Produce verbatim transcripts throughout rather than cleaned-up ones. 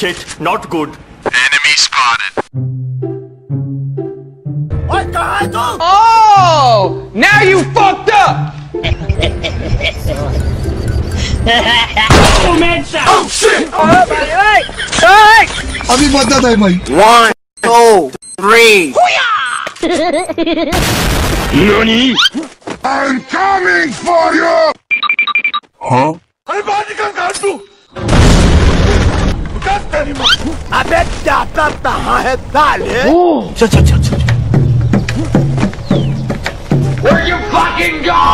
shit, not good. Enemy spotted. What the hell? Oh! Now you fucked up! Oh shit! Alright! Alright! Abhi bata hai bhai. One, two, three. Nani? I'm coming for you! Huh? I'm coming for you! अबे जाता कहाँ है साले? चल चल चल चल। Where you fucking go?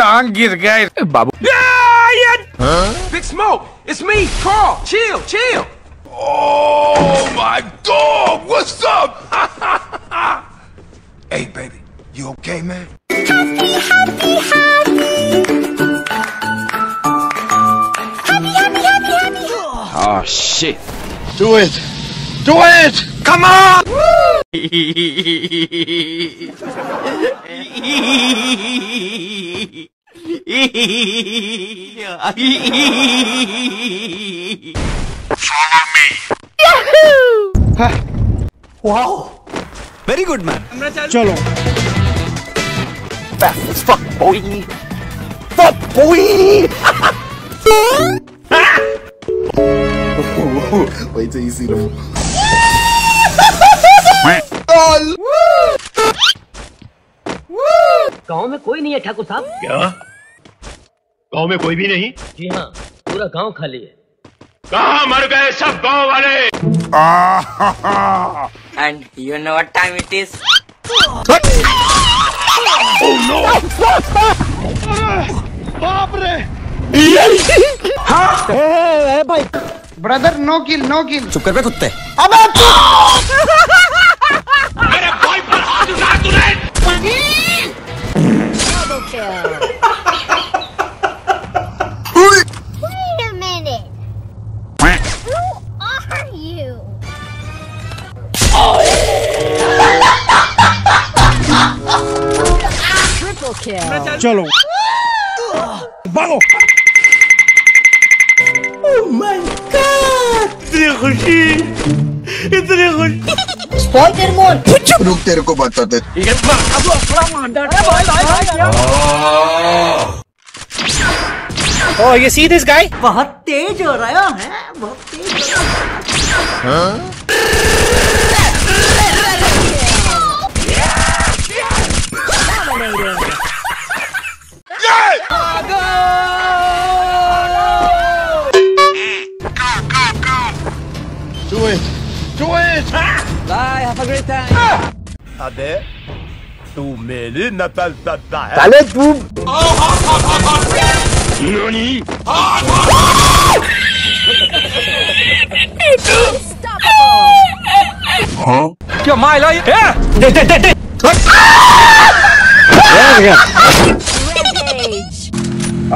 टांग गिर गई। बाबू। Big Smoke, it's me, Carl. Chill, chill. Oh my dog, what's up? Hey baby, you okay, man? Happy, happy, happy. Happy, happy, happy, happy. Oh shit! Do it, do it! Come on! Follow me. Yahoo! Huh. Wow. Very good, man. Chalo. Fast as fuck, boy. Fuck, boy. Wait till you see the. All. गांव में कोई नहीं है ठाकुर साहब. क्या? गांव में कोई भी नहीं? जी हाँ, पूरा गांव खाली है. कहाँ मर गए सब गांव वाले? And you know what time it is? Oh no! Babare! Hey, hey, boy! Brother, no kill, no kill. चुप कर बे कुत्ते. अबे मेरे boy पर हाथ उठा तूने. Double kill. Wait a minute. Who are you? Triple kill. Chalo. Vamos. Oh my god. Itne khushi. Itne khushi. Spider-Man. Chup ruk tere ko batate. Ye ma ab apna manda. Bhai bhai. Oh, you see this guy? बहुत तेज हो रहा है, बहुत तेज. Huh? Do it! Do it! Bye, have a great time! Abe, tu meri natal tata hai. Tale tu. Oh hot hot hot hot! Nani? Hot hot! Unstoppable! Huh? Kya maila hai? Hey! De de de de! There we go. Rampage!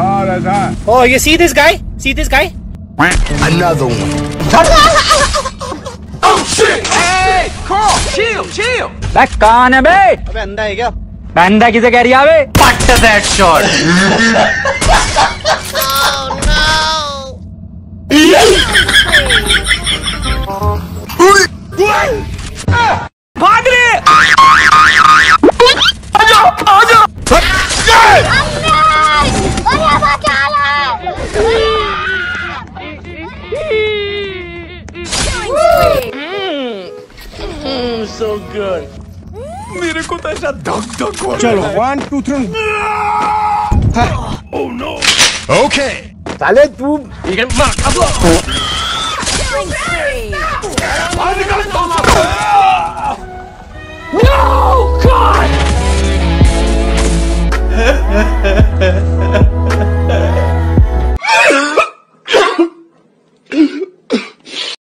Oh, that's hot. Oh, you see this guy? See this guy? Another one. Hey, Carl, chill, chill. Back on a bit. Banda hai kya? Banda kise keh raha hai? Cut that shot. Oh no. Padre. Aja, aja. So good. मेरे को तो ऐसा धक धक हो रहा है. चलो one two three. Oh no. Okay. साले तू ये मार अब.